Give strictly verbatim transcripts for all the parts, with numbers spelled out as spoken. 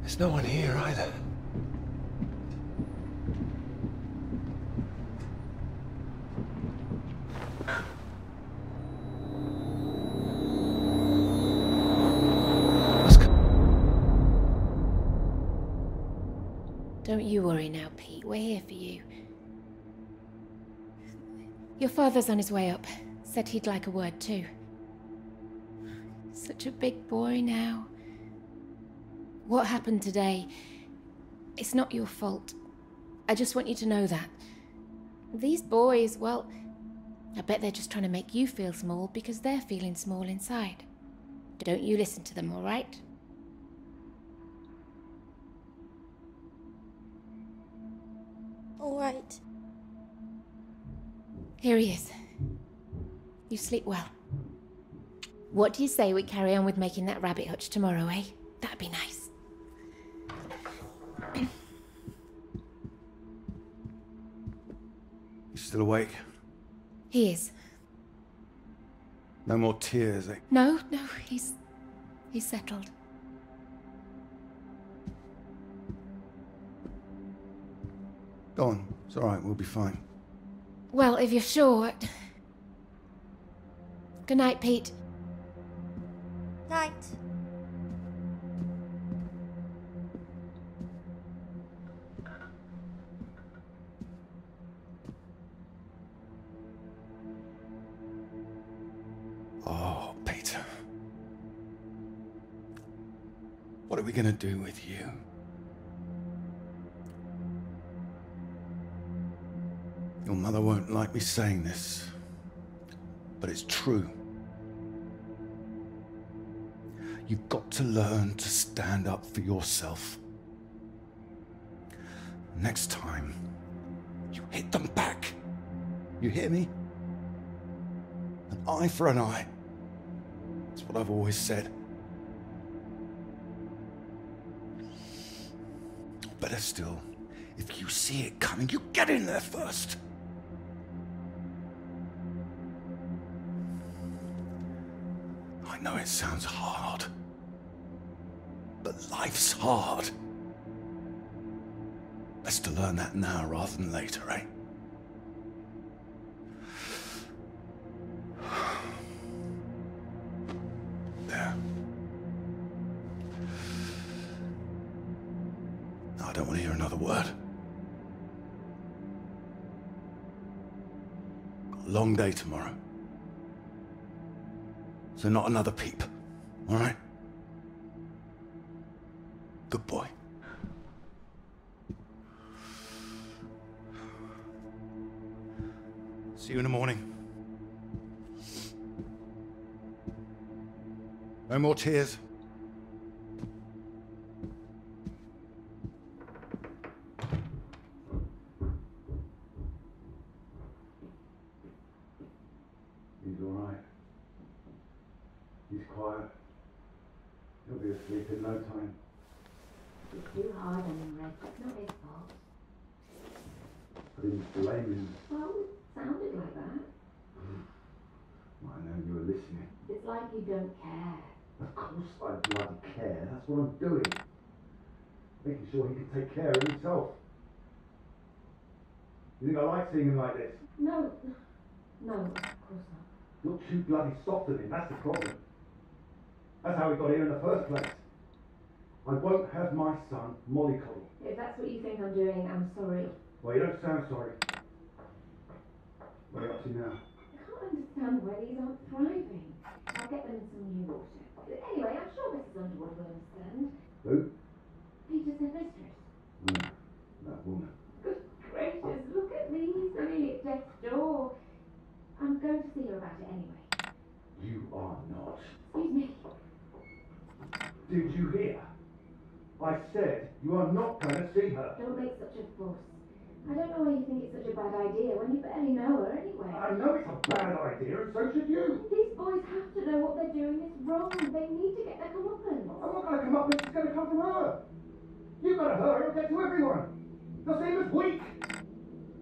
There's no one here either. Don't you worry now, Pete. We're here for you. Your father's on his way up. Said he'd like a word too. Such a big boy now. What happened today, it's not your fault. I just want you to know that. These boys, well, I bet they're just trying to make you feel small because they're feeling small inside. Don't you listen to them, all right? All right. Here he is. You sleep well. What do you say we carry on with making that rabbit hutch tomorrow, eh? That'd be nice. He's still awake? He is. No more tears, eh? No, no, he's... he's settled. Go on. It's all right. We'll be fine. Well, if you're sure. Good night, Pete. Night. Oh, Peter. What are we going to do with you? Your mother won't like me saying this, but it's true. You've got to learn to stand up for yourself. Next time, you hit them back. You hear me? An eye for an eye. That's what I've always said. Better still, if you see it coming, you get in there first. I know it sounds hard, but life's hard. Best to learn that now rather than later, eh? There. No, I don't want to hear another word. Got a long day tomorrow. So not another peep, all right? Good boy. See you in the morning. No more tears. Take care of himself. You think I like seeing him like this? No, no, of course not. You're too bloody soft on him, that's the problem. That's how we got here in the first place. I won't have my son mollycoddled. If that's what you think I'm doing, I'm sorry. Well, you don't sound sorry. What are you up to now? I can't understand why these aren't thriving. I'll get them in some new water. But anyway, I'm sure Missus Underwood will understand. Who? Peter's mistress. Mm, that woman. Good gracious, look at me. He's really at death's door. I'm going to see her about it anyway. You are not. Excuse me. Did you hear? I said you are not going to see her. Don't make such a fuss. I don't know why you think it's such a bad idea when you barely know her anyway. I know it's a bad idea and so should you. These boys have to know what they're doing is wrong. They need to get their comeuppance. I'm not going to come up, it's going to come from her. You've got to hurt her, it'll get to everyone. The same as weak.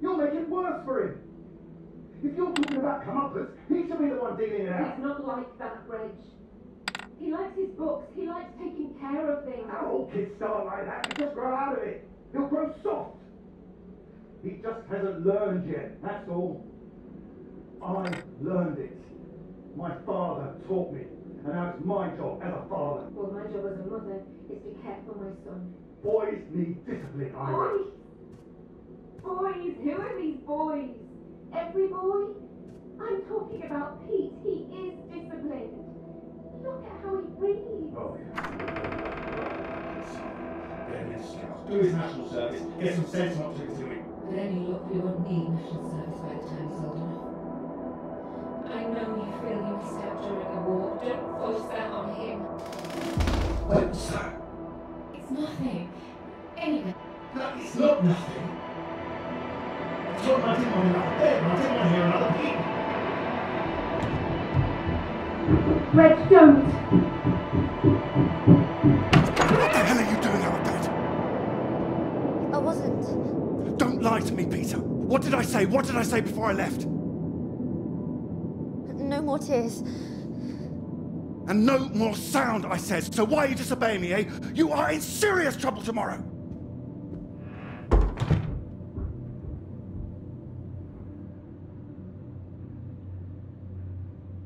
You'll make it worse for him. If you're talking about comeuppance, he should be the one dealing it out. He's not like that, Reg. He likes his books. He likes taking care of things. Our old kids start like that. He'll just grow out of it. He'll grow soft. He just hasn't learned yet, that's all. I learned it. My father taught me. And now it's my job as a father. Well, my job as a mother is to care for my son. Boys need discipline, I Boys! Boys! Who are these boys? Every boy? I'm talking about Pete. He is disciplined. Look at how he breathes. Oh, yeah. There he is. Do his national service. Get some sense in what to do. But any luck, we won't need national service by the time it's old enough. I know you feel you stepped during the war. Don't force that on him. What, sir? It's nothing. Anyway. That is not nothing. I told him I didn't want another bed, I didn't want to hear another beat. Reg, don't! What the hell are you doing out of bed? I wasn't. Don't lie to me, Peter. What did I say? What did I say before I left? No more tears. And no more sound, I said. So why are you disobeying me, eh? You are in serious trouble tomorrow.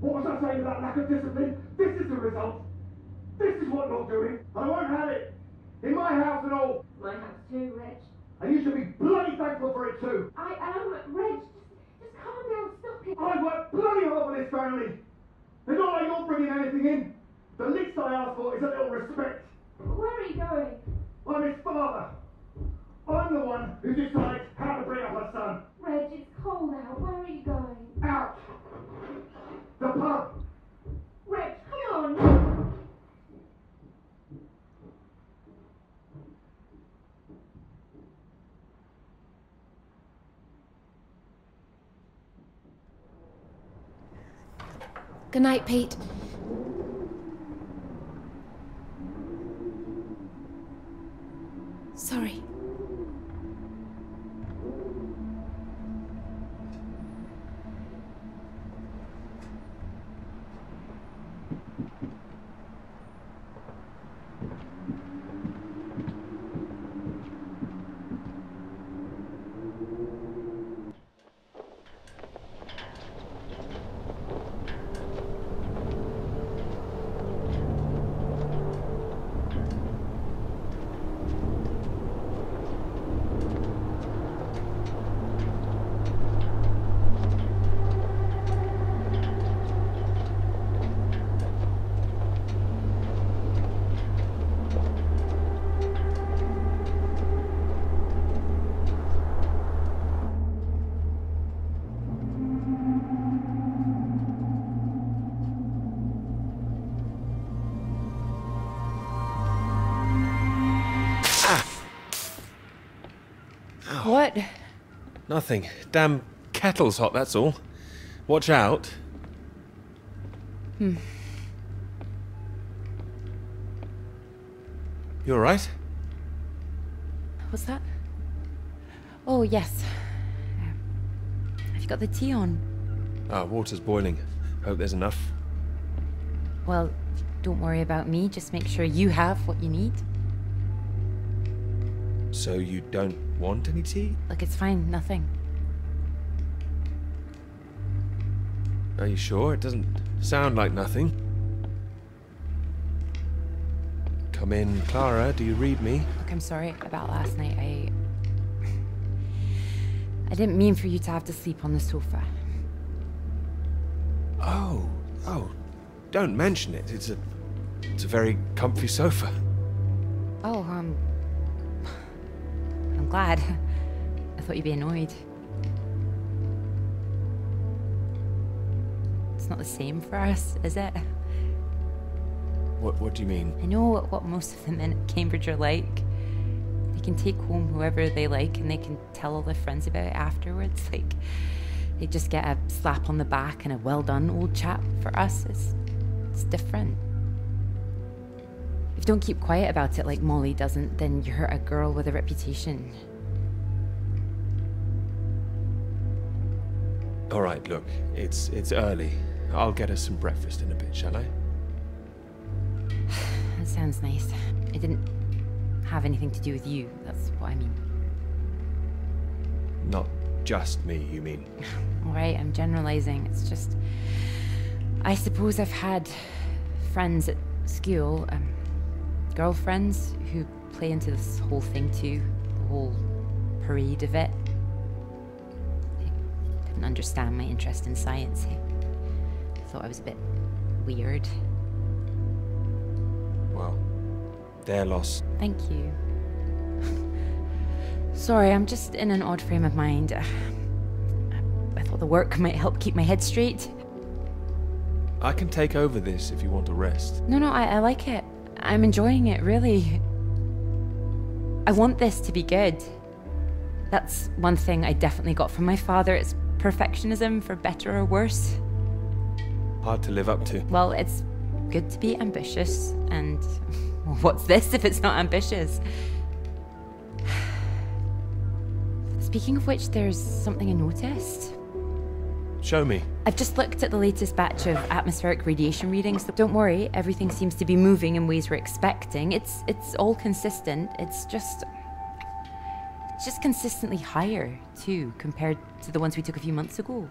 What was I saying about lack of discipline? This is the result. This is what you're doing. I won't have it. In my house and all. My house too, Reg. And you should be bloody thankful for it too. I am, Reg. Calm down, stop it. I work bloody hard for this family. It's not like you're bringing anything in. The least I ask for is a little respect. Where are you going? I'm his father. I'm the one who decides how to bring up my son. Reg, it's cold out. Where are you going? Out. The pub. Reg, come on. Good night, Pete. Sorry. What? Nothing. Damn kettle's hot, that's all. Watch out. Hmm. You alright? What's that? Oh, yes. Um, have you got the tea on? Ah, water's boiling. Hope there's enough. Well, don't worry about me. Just make sure you have what you need. So you don't want any tea? Look, it's fine, nothing. Are you sure? It doesn't sound like nothing. Come in, Clara, do you read me? Look, I'm sorry about last night. I... I didn't mean for you to have to sleep on the sofa. Oh, oh, don't mention it. It's a... it's a very comfy sofa. Oh, um... I'm glad. I thought you'd be annoyed. It's not the same for us, is it? What, what do you mean? I know what, what most of the men at Cambridge are like. They can take home whoever they like and they can tell all their friends about it afterwards. Like, they just get a slap on the back and a well done, old chap. For us, it's, it's different. If you don't keep quiet about it like Molly doesn't, then you hurt a girl with a reputation. All right, look, it's, it's early. I'll get us some breakfast in a bit, shall I? That sounds nice. It didn't have anything to do with you, that's what I mean. Not just me, you mean? All right, I'm generalizing. It's just... I suppose I've had friends at school, um, girlfriends, who play into this whole thing too, the whole parade of it. They didn't understand my interest in science. They thought I was a bit weird. Well, their loss. Thank you. Sorry, I'm just in an odd frame of mind. I, I thought the work might help keep my head straight. I can take over this if you want to rest. No, no, I, I like it. I'm enjoying it, really. I want this to be good. That's one thing I definitely got from my father. It's perfectionism, for better or worse. Hard to live up to. Well, it's good to be ambitious, and well, what's this if it's not ambitious? Speaking of which, there's something I noticed. Show me. I've just looked at the latest batch of atmospheric radiation readings. Don't worry, everything seems to be moving in ways we're expecting. It's it's all consistent. It's just it's just consistently higher too, compared to the ones we took a few months ago.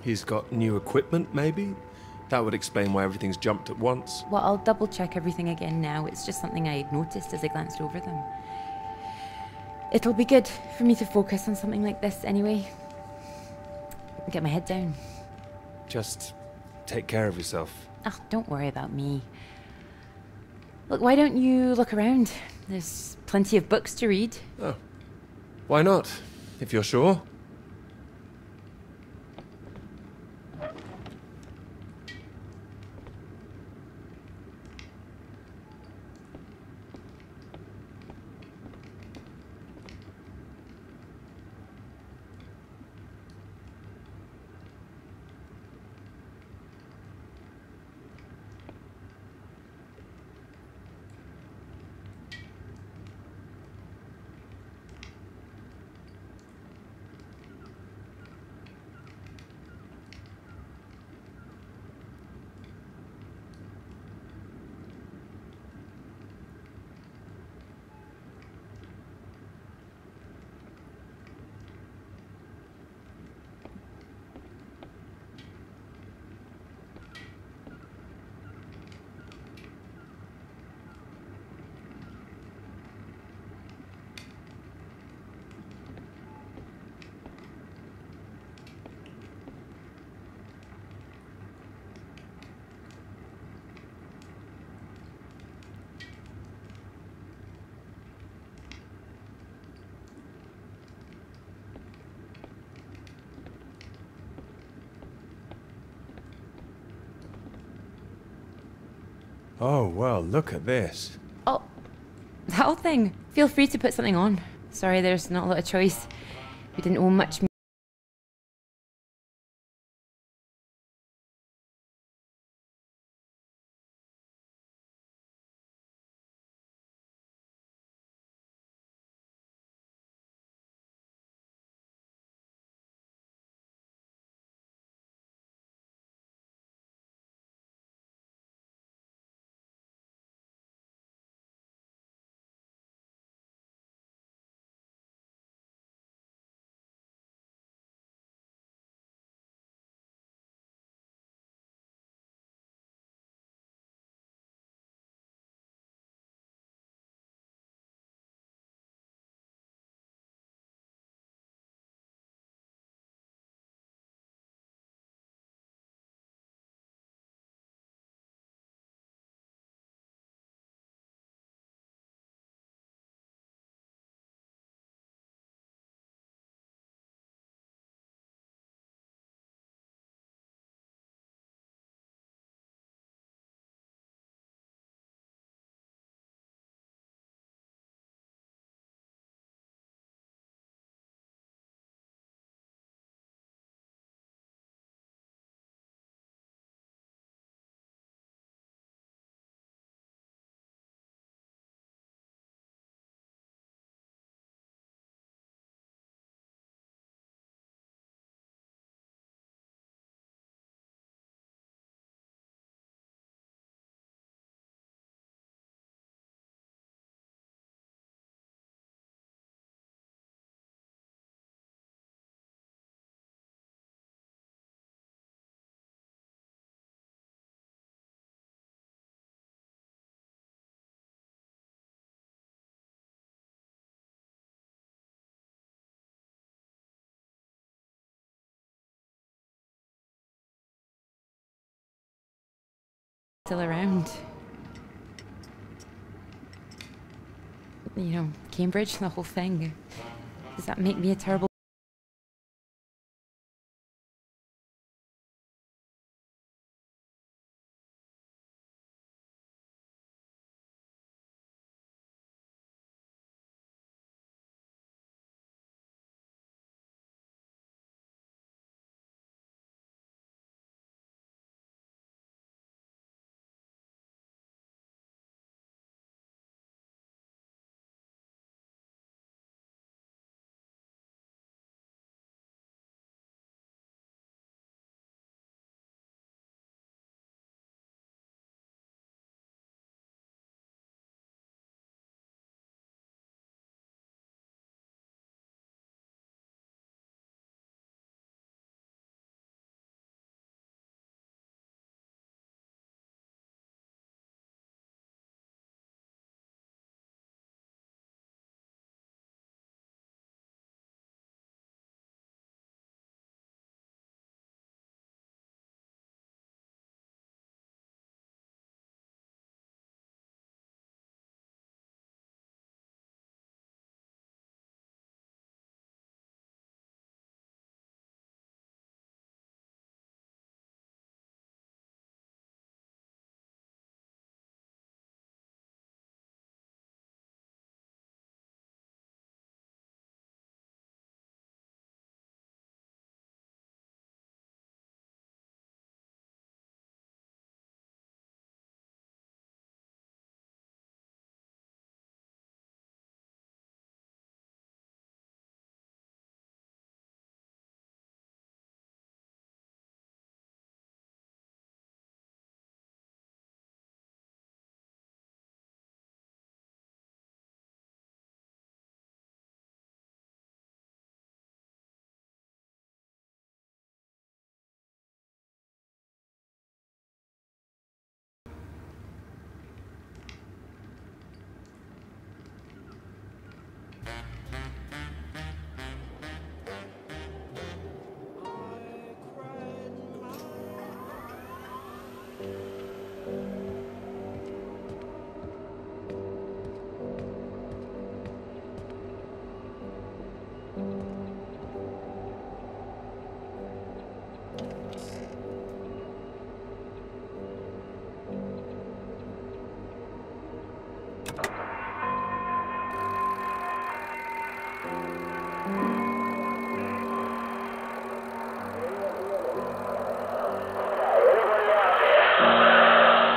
He's got new equipment, maybe? That would explain why everything's jumped at once. Well, I'll double check everything again now. It's just something I noticed as I glanced over them. It'll be good for me to focus on something like this anyway. Get my head down. Just take care of yourself. Oh, don't worry about me. Look, why don't you look around? There's plenty of books to read. Oh, why not? If you're sure. Oh, well, look at this. Oh, that whole thing. Feel free to put something on. Sorry, there's not a lot of choice. We didn't own much music. still around. You know, Cambridge, the whole thing. Does that make me a terrible...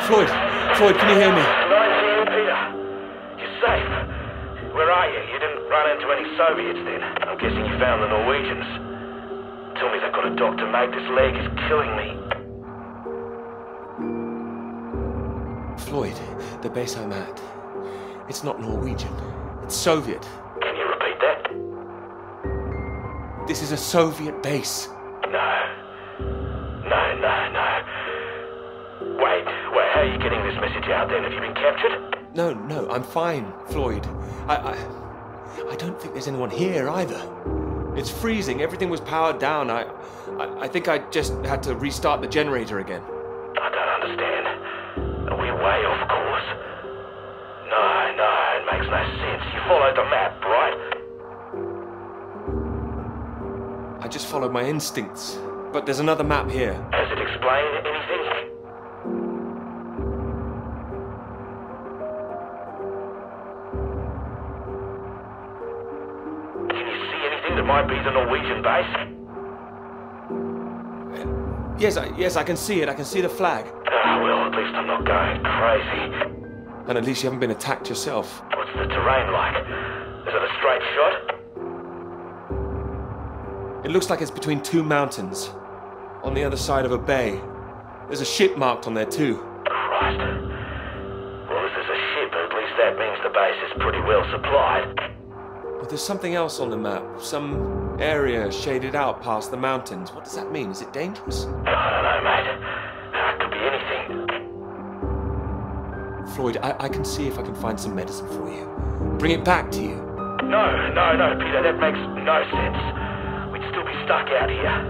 Floyd, Floyd, can you hear me? Nice hearing, Peter. You're safe. Where are you? You didn't run into any Soviets then. I'm guessing you found the Norwegians. Tell me they've got a doctor, mate. This leg is killing me. Floyd, the base I'm at, it's not Norwegian. It's Soviet. Can you repeat that? This is a Soviet base. How are you getting this message out then? Have you been captured? No, no, I'm fine, Floyd. I, I, I don't think there's anyone here either. It's freezing. Everything was powered down. I, I, I think I just had to restart the generator again. I don't understand. We're way off course. No, no, it makes no sense. You followed the map, right? I just followed my instincts. But there's another map here. Has it explained anything? Might be the Norwegian base. Yes, I, yes, I can see it. I can see the flag. Ah, well, at least I'm not going crazy. And at least you haven't been attacked yourself. What's the terrain like? Is it a straight shot? It looks like it's between two mountains, on the other side of a bay. There's a ship marked on there too. Christ. Well, if there's a ship, at least that means the base is pretty well supplied. But there's something else on the map. Some area shaded out past the mountains. What does that mean? Is it dangerous? I don't know, mate. It could be anything. Floyd, I, I can see if I can find some medicine for you. Bring it back to you. No, no, no, Peter. That makes no sense. We'd still be stuck out here.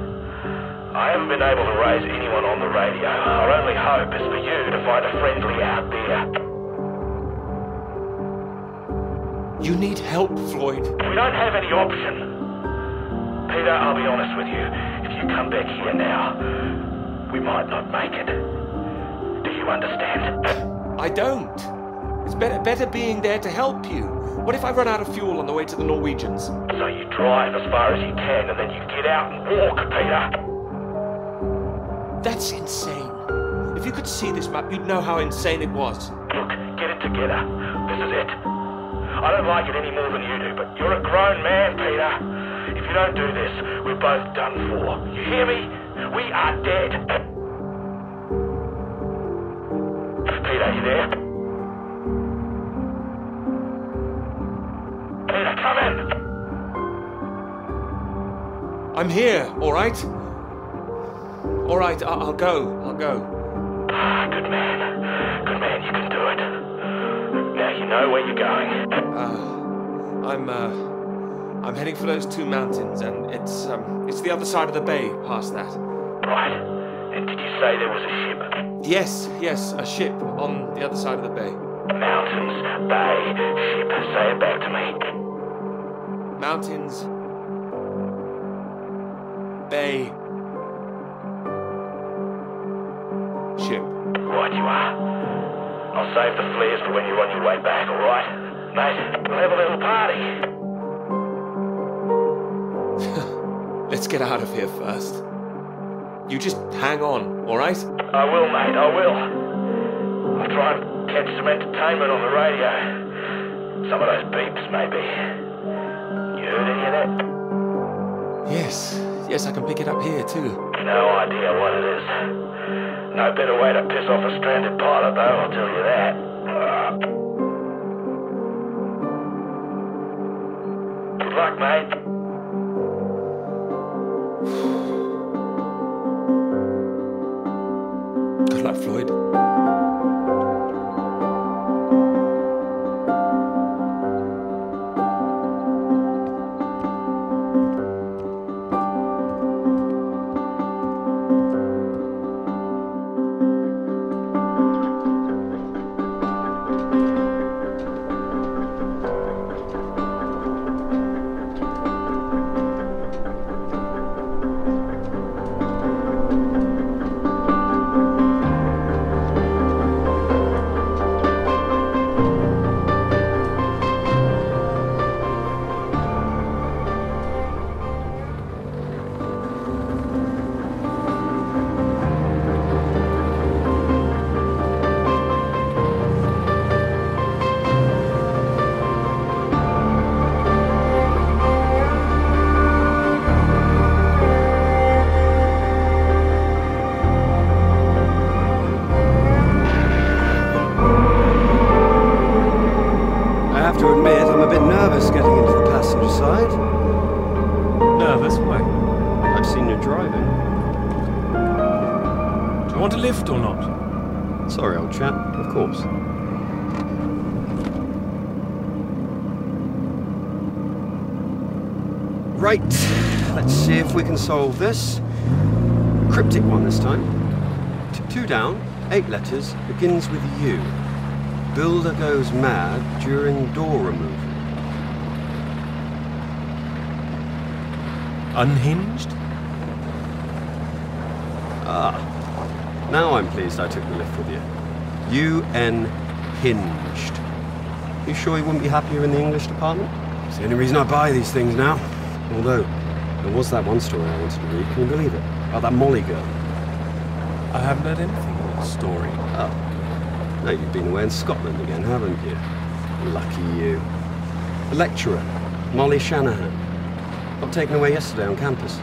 I haven't been able to raise anyone on the radio. Our only hope is for you to find a friendly out there. You need help, Floyd. We don't have any option. Peter, I'll be honest with you. If you come back here now, we might not make it. Do you understand? I don't. It's better, better being there to help you. What if I run out of fuel on the way to the Norwegians? So you drive as far as you can and then you get out and walk, Peter. That's insane. If you could see this map, you'd know how insane it was. Look, get it together. This is it. I don't like it any more than you do, but you're a grown man, Peter. If you don't do this, we're both done for. You hear me? We are dead. Peter, you there? Peter, come in! I'm here, all right? All right, I I'll go. I'll go. Ah, good man. Good man, you can do it. Now you know where you're going. Uh, I'm, uh... I'm heading for those two mountains, and it's, um, it's the other side of the bay, past that. Right. And did you say there was a ship? Yes, yes, a ship on the other side of the bay. Mountains, bay, ship. Say it back to me. Mountains. Bay. Ship. Right you are. I'll save the flares for when you're on your way back, alright? Mate, we'll have a little party. Let's get out of here first. You just hang on, all right? I will, mate, I will. I'll try and catch some entertainment on the radio. Some of those beeps, maybe. You heard any of that? Yes, yes, I can pick it up here, too. No idea what it is. No better way to piss off a stranded pilot, though, I'll tell you that. Good luck, mate. Good luck, Floyd. Right, let's see if we can solve this. Cryptic one this time. T two down, eight letters, begins with U. Builder goes mad during door removal. Unhinged? Ah, now I'm pleased I took the lift with you. U N hinged. You sure you wouldn't be happier in the English department? It's the only reason I buy these things now. Although, there was that one story I wanted to read, can you believe it? About that Molly girl. I haven't heard anything of that story. Oh. No, you've been away in Scotland again, haven't you? Lucky you. The lecturer, Molly Shanahan. Got taken away yesterday on campus.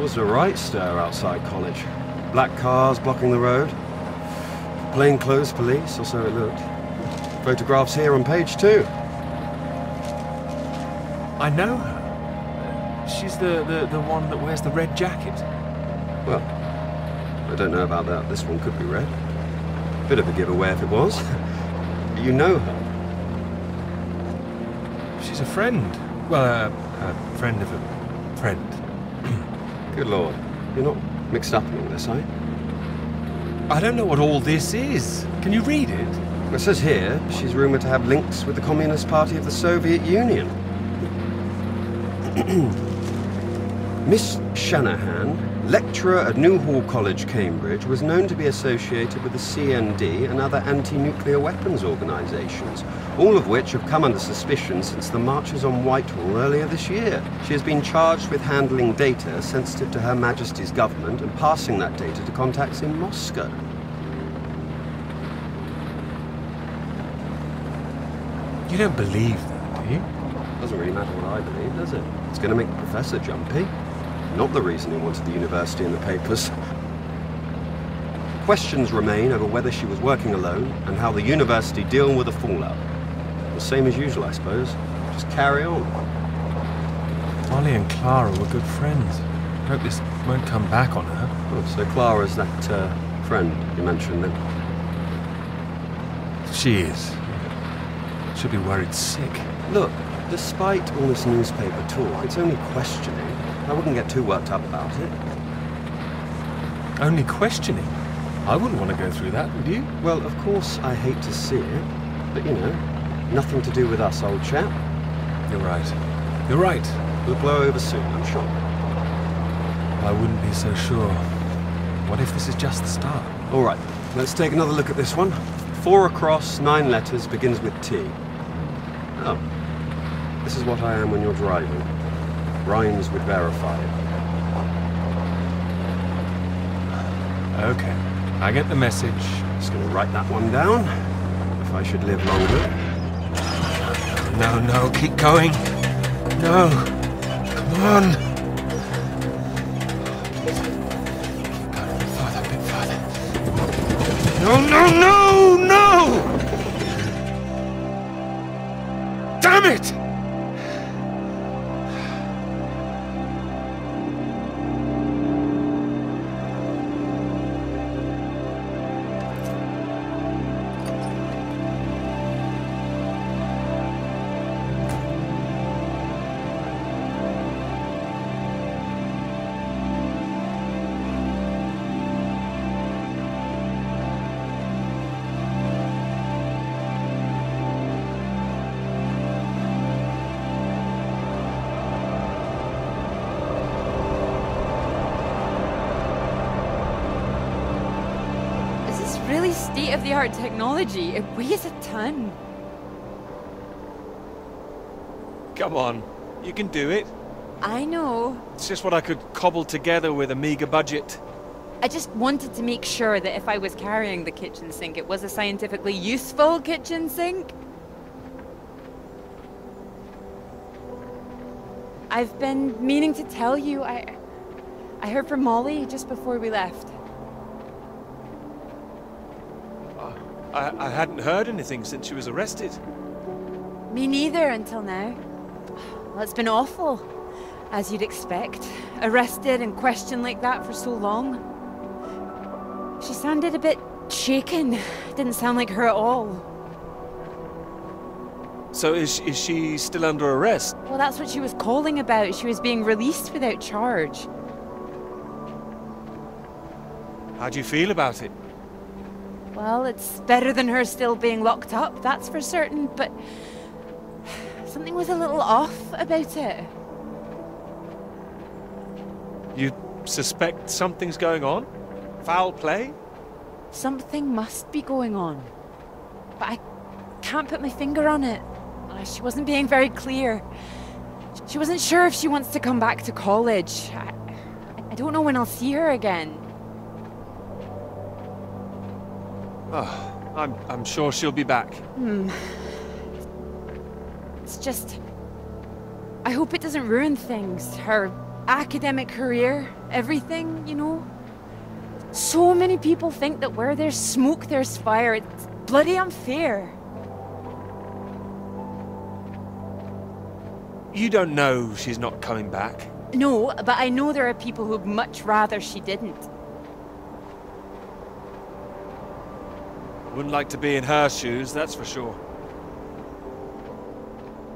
Was a right stir outside college. Black cars blocking the road. Plainclothes police, or so it looked. Photographs here on page two. I know her. She's the, the, the one that wears the red jacket. Well, I don't know about that. This one could be red. Bit of a giveaway if it was. But you know her. She's a friend. Well, uh, a friend of a friend. Good Lord. You're not mixed up in all this, are you? I don't know what all this is. Can you read it? It says here she's rumoured to have links with the Communist Party of the Soviet Union. Miss Shanahan, lecturer at Newhall College, Cambridge, was known to be associated with the C N D and other anti-nuclear weapons organisations, all of which have come under suspicion since the marches on Whitehall earlier this year. She has been charged with handling data sensitive to Her Majesty's government and passing that data to contacts in Moscow. You don't believe that, do you? Doesn't really matter what I believe, does it? It's going to make the professor jumpy. Not the reason he wanted the university in the papers. Questions remain over whether she was working alone and how the university deal with the fallout. The same as usual, I suppose. Just carry on. Molly and Clara were good friends. I hope this won't come back on her. Oh, so Clara's that uh, friend you mentioned then? She is. Should be worried sick. Look, despite all this newspaper talk, it's only questioning. I wouldn't get too worked up about it. Only questioning? I wouldn't want to go through that, would you? Well, of course I hate to see it, but you know, nothing to do with us, old chap. You're right. You're right. It'll blow over soon, I'm sure. I wouldn't be so sure. What if this is just the start? All right, let's take another look at this one. Four across, nine letters, begins with T. Oh, this is what I am when you're driving. Rhymes would verify it. Okay, I get the message. Just gonna write that one down, if I should live longer. No, no, keep going. No, come on. Keep going, a bit farther, a bit farther. No, no, no, no! Damn it! State-of-the-art technology. It weighs a ton. Come on, you can do it. I know. It's just what I could cobble together with a meager budget. I just wanted to make sure that if I was carrying the kitchen sink, it was a scientifically useful kitchen sink. I've been meaning to tell you. I, I heard from Molly just before we left. I, I hadn't heard anything since she was arrested. Me neither until now. Well, it's been awful, as you'd expect. Arrested and questioned like that for so long. She sounded a bit shaken. Didn't sound like her at all. So is, is she still under arrest? Well, that's what she was calling about. She was being released without charge. How do you feel about it? Well, it's better than her still being locked up, that's for certain, but something was a little off about it. You suspect something's going on? Foul play? Something must be going on, but I can't put my finger on it. She wasn't being very clear. She wasn't sure if she wants to come back to college. I, I don't know when I'll see her again. Oh, I'm, I'm sure she'll be back. Mm. It's just... I hope it doesn't ruin things. Her academic career, everything, you know? So many people think that where there's smoke, there's fire. It's bloody unfair. You don't know she's not coming back? No, but I know there are people who'd much rather she didn't. Wouldn't like to be in her shoes, that's for sure.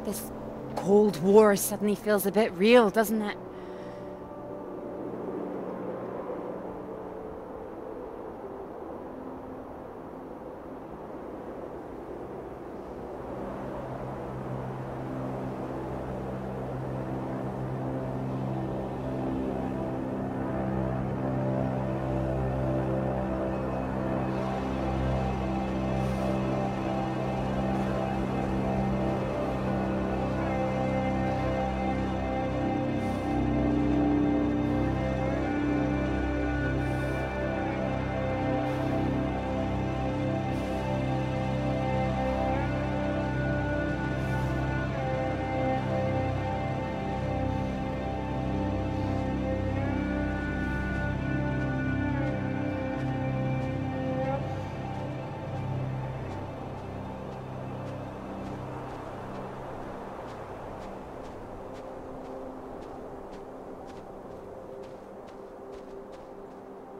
This Cold War suddenly feels a bit real, doesn't it?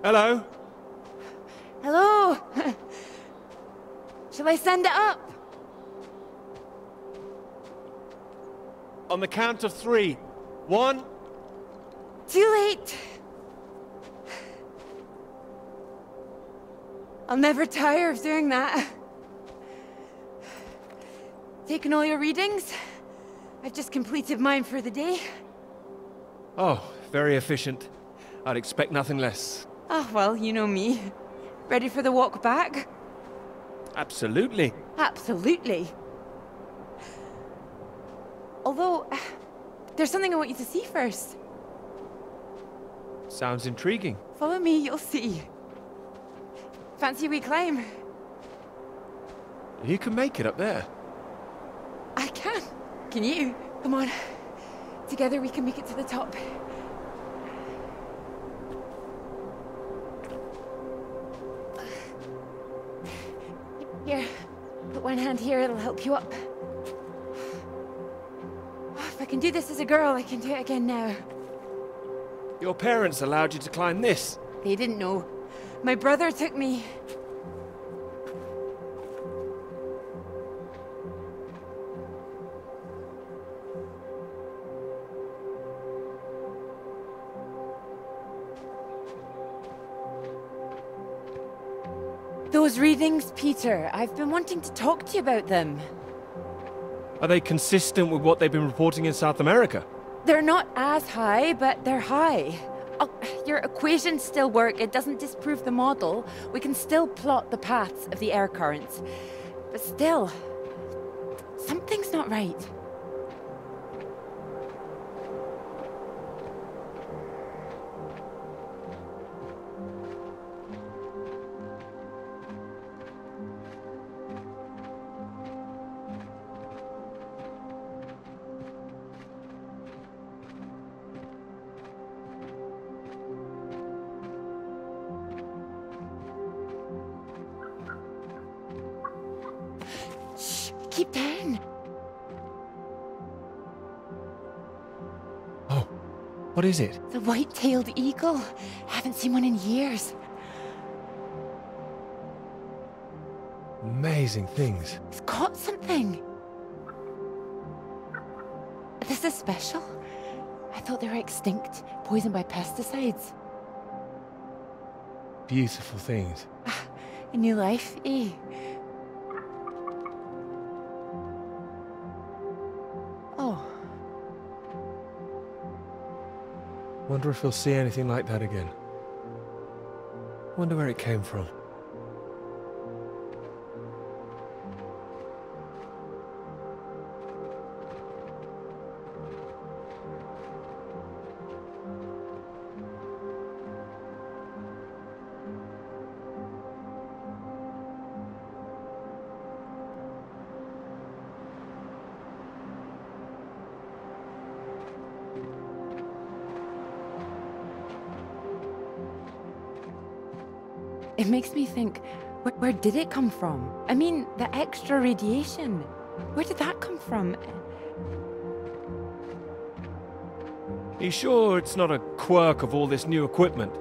Hello. Hello. Shall I send it up? On the count of three. One. Too late. I'll never tire of doing that. Taken all your readings? I've just completed mine for the day. Oh, very efficient. I'd expect nothing less. Ah, oh, well, you know me. Ready for the walk back? Absolutely. Absolutely. Although, there's something I want you to see first. Sounds intriguing. Follow me, you'll see. Fancy we climb? You can make it up there. I can. Can you? Come on. Together we can make it to the top. Here. Put one hand here, it'll help you up. Oh, if I can do this as a girl, I can do it again now. Your parents allowed you to climb this? They didn't know. My brother took me. Those readings, Peter, I've been wanting to talk to you about them. Are they consistent with what they've been reporting in South America? They're not as high, but they're high. Oh, your equations still work, it doesn't disprove the model. We can still plot the paths of the air currents. But still, something's not right. Keep down. Oh, what is it? The white-tailed eagle. Haven't seen one in years. Amazing things. It's caught something. This is special. I thought they were extinct, poisoned by pesticides. Beautiful things. A new life, eh? Wonder if we'll see anything like that again. Wonder where it came from. It makes me think, where, where did it come from? I mean, the extra radiation. Where did that come from? Are you sure it's not a quirk of all this new equipment?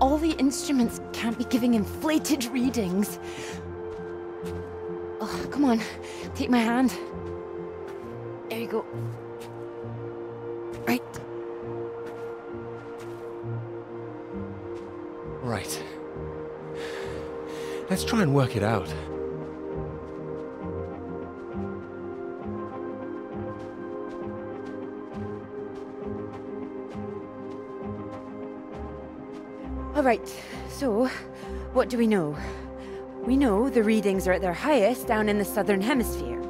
All the instruments can't be giving inflated readings. Oh, come on, take my hand. There you go. Right. Right. Let's try and work it out. Right, so, what do we know? We know the readings are at their highest down in the southern hemisphere.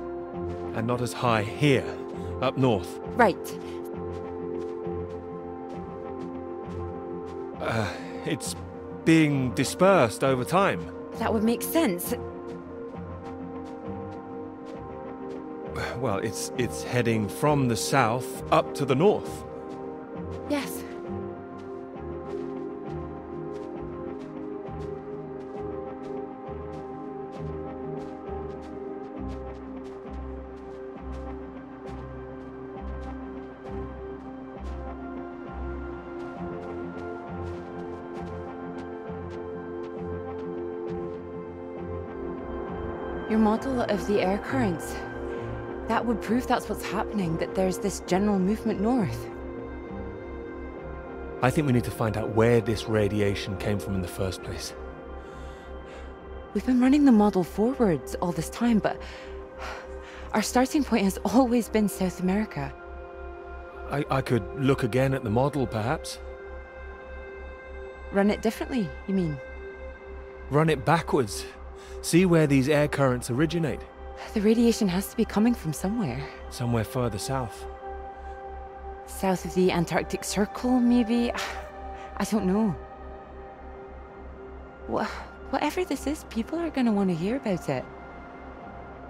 And not as high here, up north. Right. Uh, it's being dispersed over time. That would make sense. Well, it's, it's heading from the south up to the north. Yes. Your model of the air currents. That would prove that's what's happening, that there's this general movement north. I think we need to find out where this radiation came from in the first place. We've been running the model forwards all this time, but our starting point has always been South America. I, I could look again at the model, perhaps. Run it differently, you mean? Run it backwards. See where these air currents originate. The radiation has to be coming from somewhere. Somewhere further south. South of the Antarctic Circle, maybe? I don't know. What, whatever this is, people are going to want to hear about it.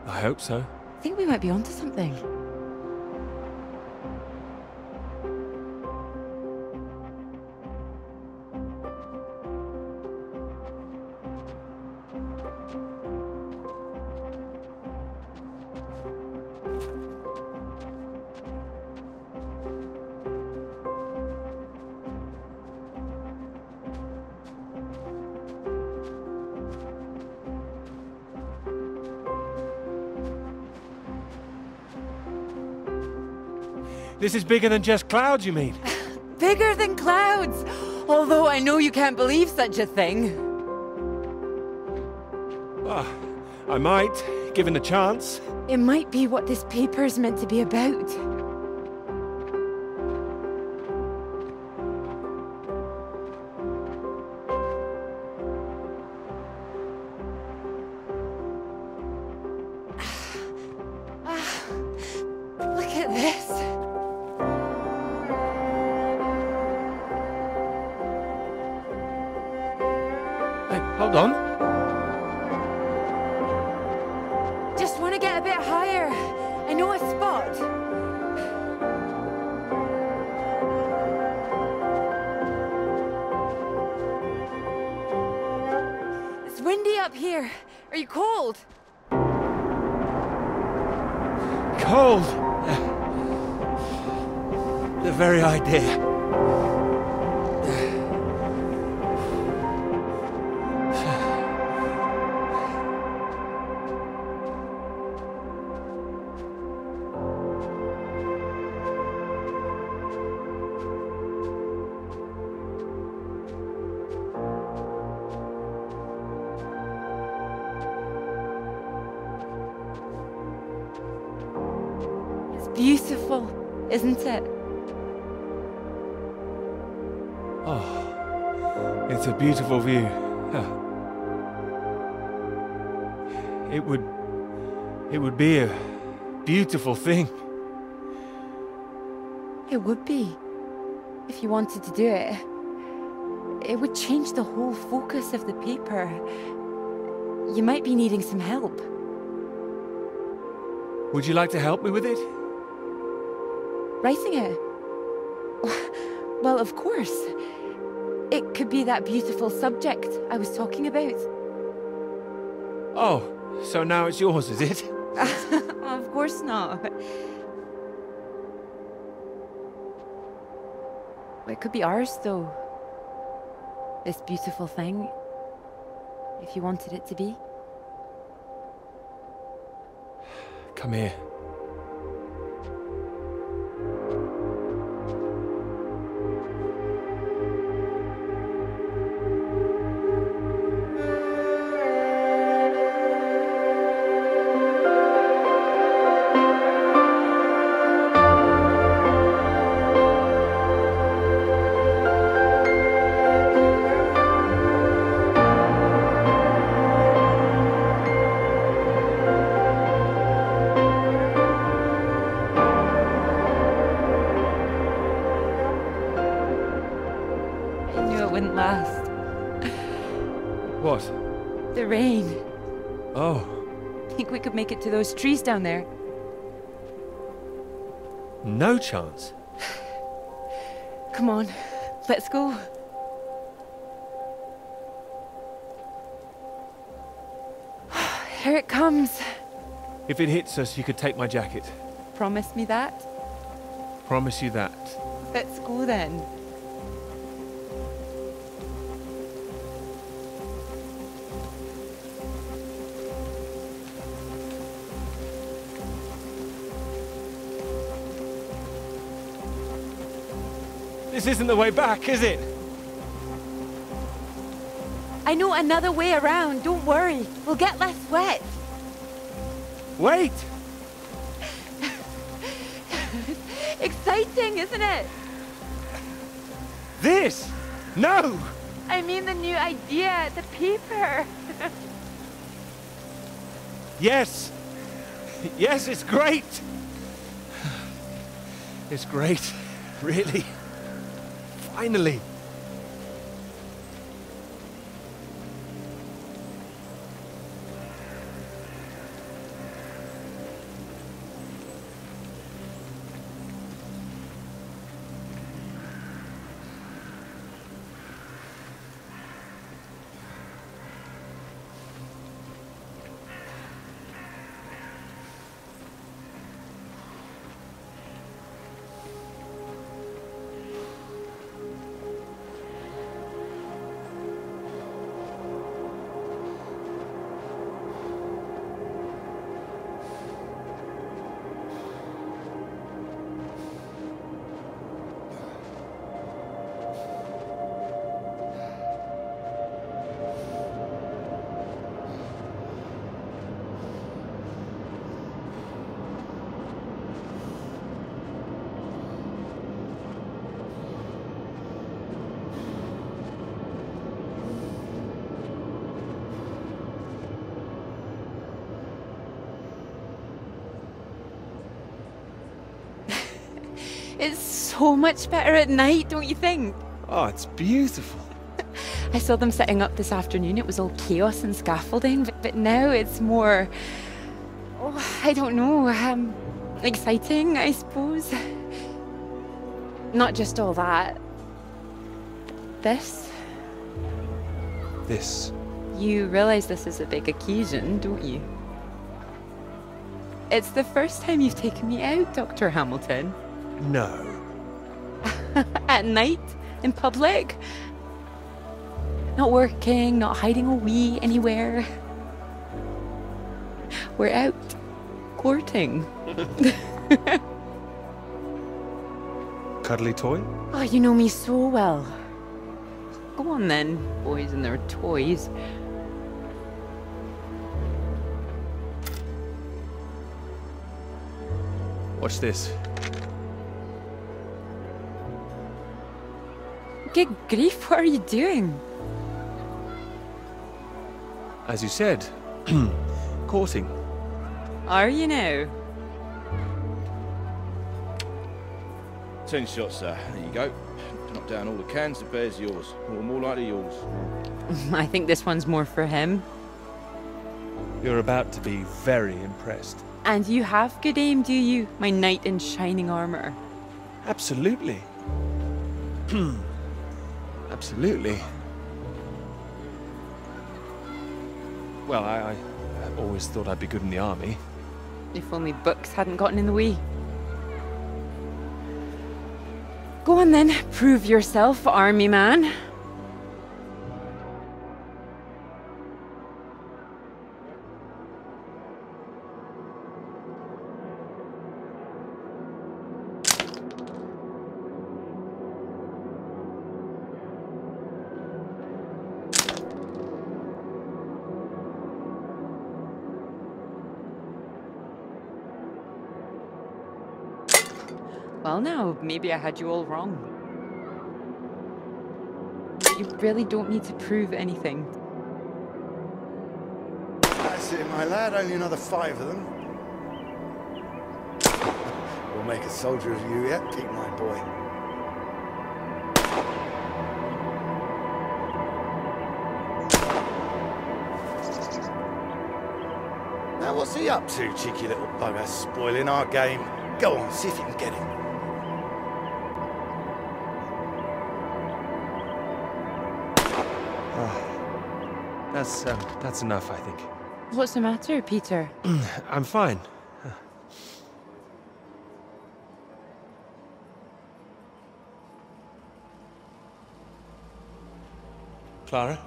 I hope so. I think we might be onto something. This is bigger than just clouds, you mean? Bigger than clouds! Although I know you can't believe such a thing. Well, I might, given a chance. It might be what this paper is meant to be about. Beautiful view. Huh. It would... It would be a beautiful thing. It would be, if you wanted to do it. It would change the whole focus of the paper. You might be needing some help. Would you like to help me with it? Writing it? Well, of course. It could be that beautiful subject I was talking about. Oh, so now it's yours, is it? Of course not. It could be ours, though. This beautiful thing. If you wanted it to be. Come here. To those trees down there. No chance. Come on, let's go. Here it comes. If it hits us, you could take my jacket. Promise me that? Promise you that. Let's go then. This isn't the way back, is it? I know another way around, don't worry. We'll get less wet. Wait! Exciting, isn't it? This? No! I mean the new idea, the paper. Yes. Yes, it's great. It's great, really. Finally. It's so much better at night, don't you think? Oh, it's beautiful. I saw them setting up this afternoon. It was all chaos and scaffolding, but, but now it's more... Oh, I don't know, um, exciting, I suppose. Not just all that. This? This? You realise this is a big occasion, don't you? It's the first time you've taken me out, Doctor Hamilton. No. At night? In public? Not working, not hiding a wee anywhere. We're out. Courting. Cuddly toy? Oh, you know me so well. Go on then, boys and their toys. Watch this. Good grief, what are you doing? As you said, courting. Are you now? Ten shots, sir. There you go. Knock down all the cans, the bear's yours. Or more likely yours. I think this one's more for him. You're about to be very impressed. And you have good aim, do you? My knight in shining armour. Absolutely. Hmm. Absolutely. Well, I, I always thought I'd be good in the army. If only books hadn't gotten in the way. Go on then, prove yourself, army man. Well now, maybe I had you all wrong. You really don't need to prove anything. That's it, my lad. Only another five of them. We'll make a soldier of you yet, Pete, my boy. Now what's he up to, cheeky little bugger, spoiling our game? Go on, see if you can get him. That's, um, that's enough, I think. What's the matter, Peter? I'm fine. Clara?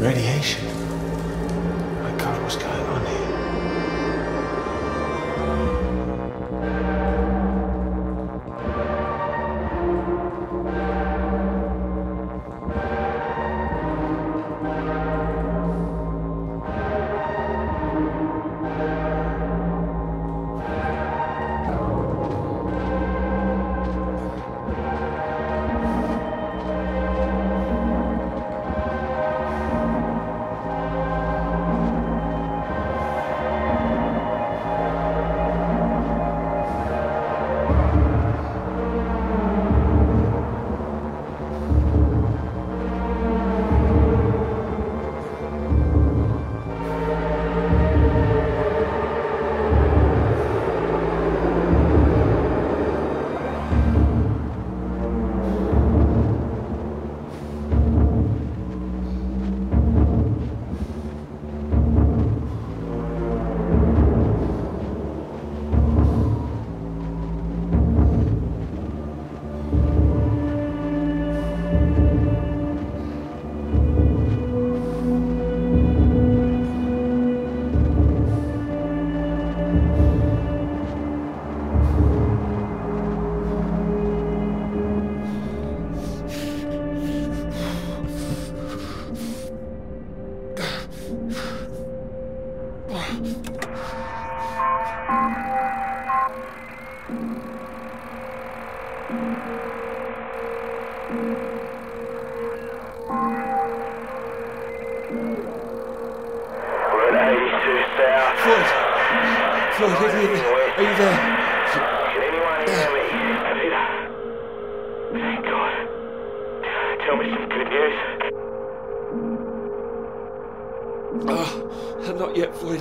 Radiation. My God, what's going on .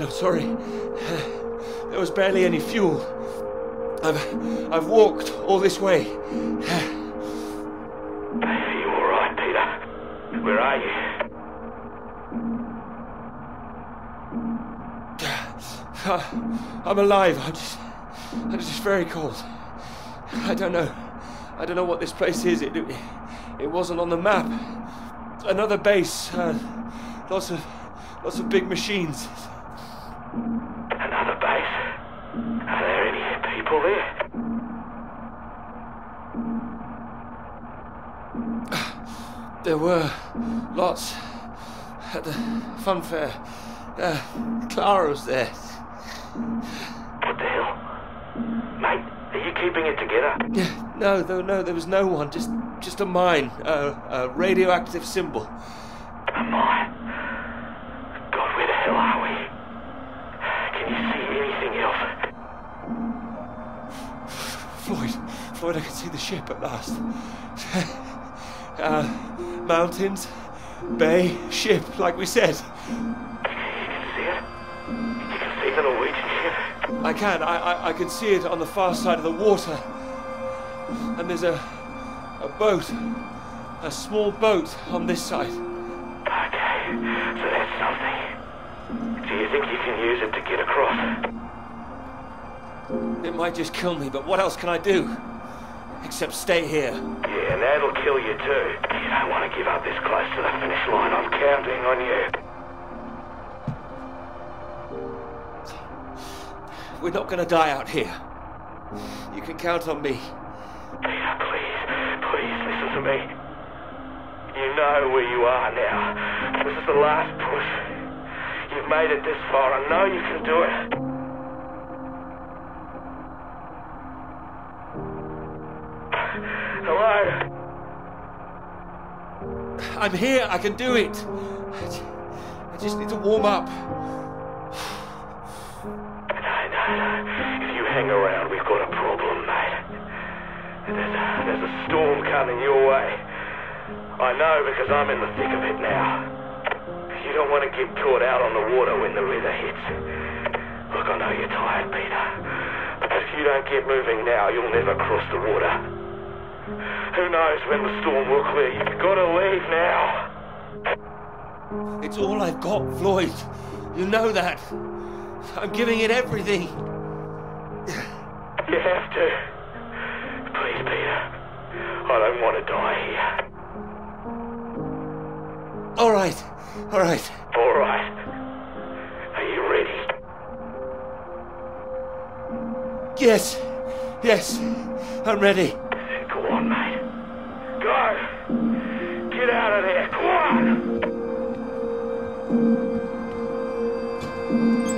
Sorry, there was barely any fuel. I've, I've walked all this way. Are you all right, Peter? Where are you? I, I'm alive. I'm just, I'm just very cold. I don't know. I don't know what this place is. It, it, it wasn't on the map. Another base. Uh, lots of, lots of big machines. There were lots at the fun fair. Uh, Clara was there. What the hell? Mate, are you keeping it together? Yeah, no, there, no, there was no one. Just just a mine, uh, a radioactive symbol. A mine? God, where the hell are we? Can you see anything else? Floyd, Floyd, I can see the ship at last. uh... Mountains, bay, ship, like we said. You can see it? You can see the Norwegian ship? I can. I, I, I can see it on the far side of the water. And there's a, a boat, a small boat on this side. Okay, so that's something. Do you think you can use it to get across? It might just kill me, but what else can I do? Except stay here. Yeah, and that'll kill you too. You don't want to give up this close to the finish line. I'm counting on you. We're not going to die out here. You can count on me. Peter, please, please listen to me. You know where you are now. This is the last push. You've made it this far. I know you can do it. I'm here, I can do it. I just need to warm up. No, no, no. If you hang around, we've got a problem, mate. There's a, there's a storm coming your way. I know because I'm in the thick of it now. You don't want to get caught out on the water when the weather hits. Look, I know you're tired, Peter. But if you don't get moving now, you'll never cross the water. Who knows when the storm will clear? You've got to leave now. It's all I've got, Floyd. You know that. I'm giving it everything. You have to. Please, Peter. I don't want to die here. All right. All right. All right. Are you ready? Yes. Yes. I'm ready. Go on, mate. Go. Get out of there. Go on.